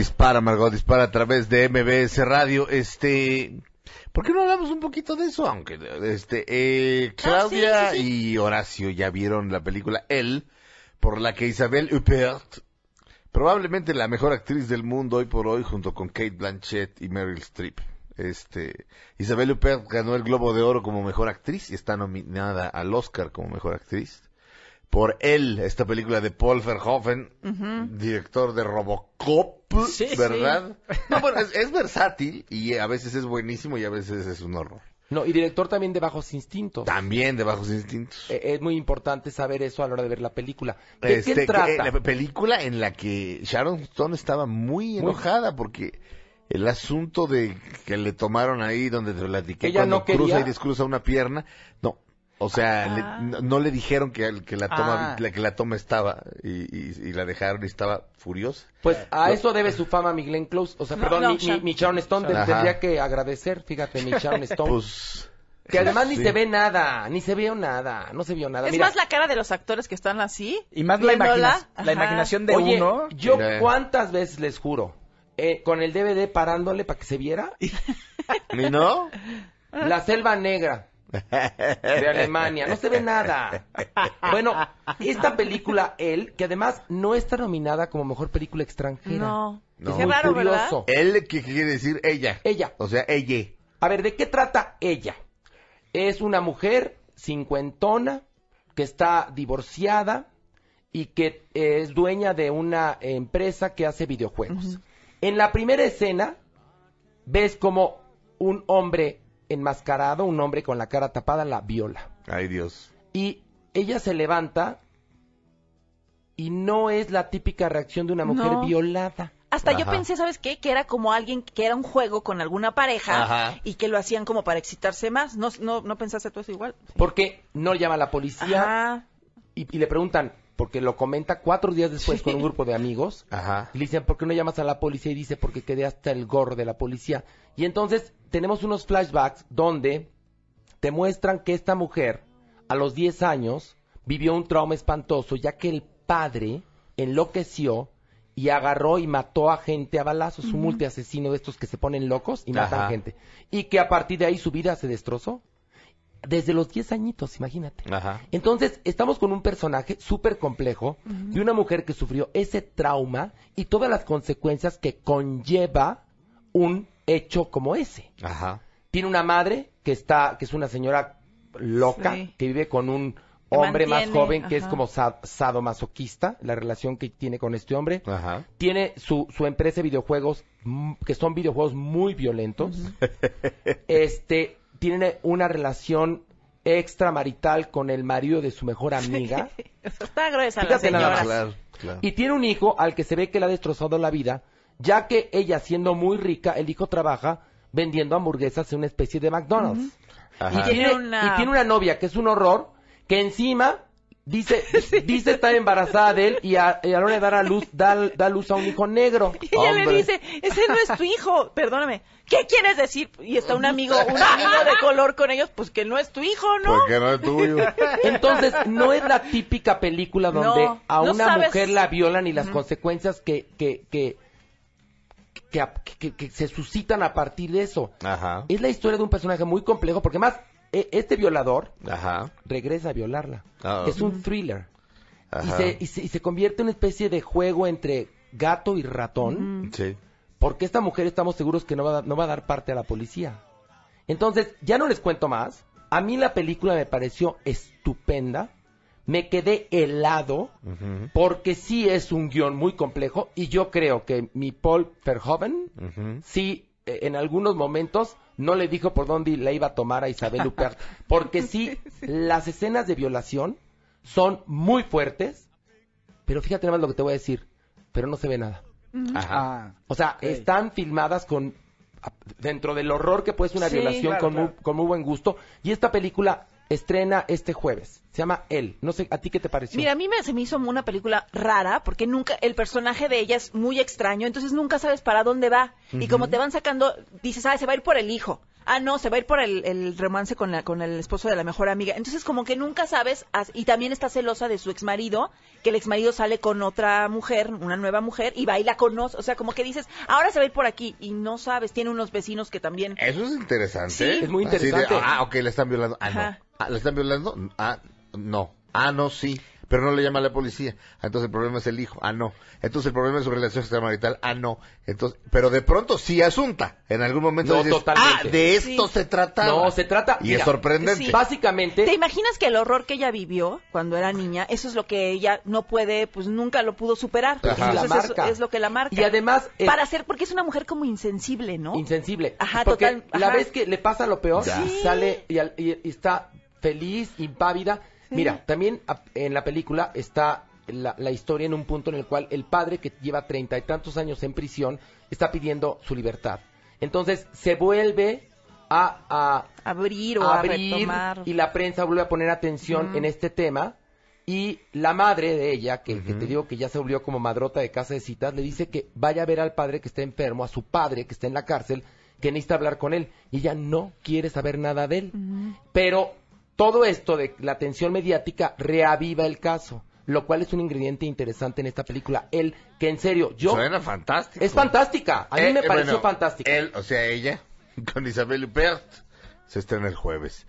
Dispara, Margot Dispara, a través de MBS Radio. ¿Por qué no hablamos un poquito de eso? Aunque Claudia y Horacio ya vieron la película Elle, por la que Isabelle Huppert, probablemente la mejor actriz del mundo hoy por hoy, junto con Cate Blanchett y Meryl Streep. Isabelle Huppert ganó el Globo de Oro como mejor actriz y está nominada al Oscar como mejor actriz por Elle, esta película de Paul Verhoeven, director de Robocop, sí, ¿verdad? Sí. No, bueno, es versátil y a veces es buenísimo y a veces es un horror. No, y director también de Bajos Instintos. También de Bajos Instintos. Es muy importante saber eso a la hora de ver la película. ¿De qué trata? La película en la que Sharon Stone estaba muy enojada porque el asunto de que le tomaron ahí donde te platiqué, ella cuando no cruza y descruza una pierna, no. O sea, no le dijeron que la toma estaba y la dejaron y estaba furiosa. Pues a eso debe su fama mi Glenn Close. O sea, mi Sharon Stone tendría que agradecer, fíjate, mi Sharon Stone. Pues, que además ni se ve nada, ni se vio nada, no se vio nada. Es más la cara de los actores que están así. Y más la imaginación de uno. Oye, yo cuántas veces les juro, con el DVD parándole para que se viera. ¿Y no? La selva negra. De Alemania, no se ve nada. Bueno, esta película, él, que además no está nominada como mejor película extranjera. No. Qué raro, ¿verdad? Él, ¿qué quiere decir? Ella. Ella. O sea, ella. A ver, ¿de qué trata ella? Es una mujer cincuentona que está divorciada y que es dueña de una empresa que hace videojuegos. En la primera escena, ves como un hombre enmascarado, un hombre con la cara tapada, la viola. Ay, Dios. Y ella se levanta y no es la típica reacción de una mujer violada. Hasta yo pensé, ¿sabes qué? Que era como alguien que era un juego con alguna pareja y que lo hacían como para excitarse más. ¿No pensaste tú eso igual? Porque no llama a la policía y le preguntan, porque lo comenta 4 días después con un grupo de amigos. Le dicen, ¿por qué no llamas a la policía? Y dice, porque quedé hasta el gorro de la policía. Y entonces tenemos unos flashbacks donde te muestran que esta mujer a los 10 años vivió un trauma espantoso, ya que el padre enloqueció y agarró y mató a gente a balazos, un multiasesino de estos que se ponen locos y matan gente. Y que a partir de ahí su vida se destrozó. Desde los 10 añitos, imagínate. Entonces, estamos con un personaje súper complejo de una mujer que sufrió ese trauma y todas las consecuencias que conlleva un hecho como ese. Tiene una madre que es una señora loca, que vive con un hombre más joven que es como sadomasoquista, la relación que tiene con este hombre. Tiene su empresa de videojuegos, que son videojuegos muy violentos. Tiene una relación extramarital con el marido de su mejor amiga. Está gruesa la señora. Claro. Y tiene un hijo al que se ve que le ha destrozado la vida, ya que ella, siendo muy rica, el hijo trabaja vendiendo hamburguesas en una especie de McDonald's. Y tiene una novia que es un horror, que encima dice estar embarazada de él y a la hora de dar a luz, da luz a un hijo negro. Y ella le dice, ese no es tu hijo, perdóname. ¿Qué quieres decir? Y está un amigo de color con ellos, pues que no es tu hijo, ¿no? Porque no es tuyo. Entonces, no es la típica película donde mujer la violan y las consecuencias que se suscitan a partir de eso. Es la historia de un personaje muy complejo, porque más este violador regresa a violarla. Es un thriller. Y se convierte en una especie de juego entre gato y ratón. Porque esta mujer estamos seguros que no va a dar parte a la policía. Entonces, ya no les cuento más. A mí la película me pareció estupenda. Me quedé helado porque sí es un guión muy complejo y yo creo que mi Paul Verhoeven sí en algunos momentos no le dijo por dónde la iba a tomar a Isabelle Huppert, porque sí, las escenas de violación son muy fuertes, pero fíjate nada más lo que te voy a decir, pero no se ve nada. O sea, están filmadas dentro del horror que puede ser una violación con muy buen gusto, y esta película estrena este jueves. Se llama Elle. No sé, ¿a ti qué te pareció? Mira, a mí se me hizo una película rara, porque nunca el personaje de ella es muy extraño, entonces nunca sabes para dónde va. Y como te van sacando, dices, se va a ir por el hijo. Ah, no, se va a ir por el romance con el esposo de la mejor amiga. Entonces, como que nunca sabes, y también está celosa de su exmarido, que el exmarido sale con otra mujer, una nueva mujer, y va y la conoce. O sea, como que dices, ahora se va a ir por aquí, y no sabes, tiene unos vecinos que también... Eso es interesante. Sí, es muy interesante. De, ok, la están violando. Ah, ajá. No. Ah, ¿la están violando? Ah, no. Ah, no, sí. Pero no le llama a la policía. Entonces el problema es el hijo. Ah, no. Entonces el problema es su relación extramarital. Ah, no. Entonces, pero de pronto sí asunta. En algún momento no, dices, totalmente. Ah, de esto sí se trata. No, se trata. Y mira, es sorprendente. Sí. Básicamente. ¿Te imaginas que el horror que ella vivió cuando era niña, eso es lo que ella no puede, pues nunca lo pudo superar? Ajá. Entonces la marca. Eso es lo que la marca. Y además. Para ser, porque es una mujer como insensible, ¿no? Insensible. Ajá, porque total. Ajá. La vez que le pasa lo peor, sí, sale y está feliz, impávida. Mira, también en la película está la historia en un punto en el cual el padre, que lleva 30 y tantos años en prisión, está pidiendo su libertad. Entonces se vuelve a abrir, a retomar. Y la prensa vuelve a poner atención en este tema. Y la madre de ella, que te digo que ya se volvió como madrota de casa de citas, le dice que vaya a ver al padre que está enfermo, a su padre que está en la cárcel, que necesita hablar con él. Y ella no quiere saber nada de él. Pero... todo esto de la atención mediática reaviva el caso, lo cual es un ingrediente interesante en esta película. Elle, que en serio, yo... Suena fantástico. Es fantástica. A mí me pareció fantástica. Elle, o sea, ella, con Isabelle Huppert, se estrena el jueves.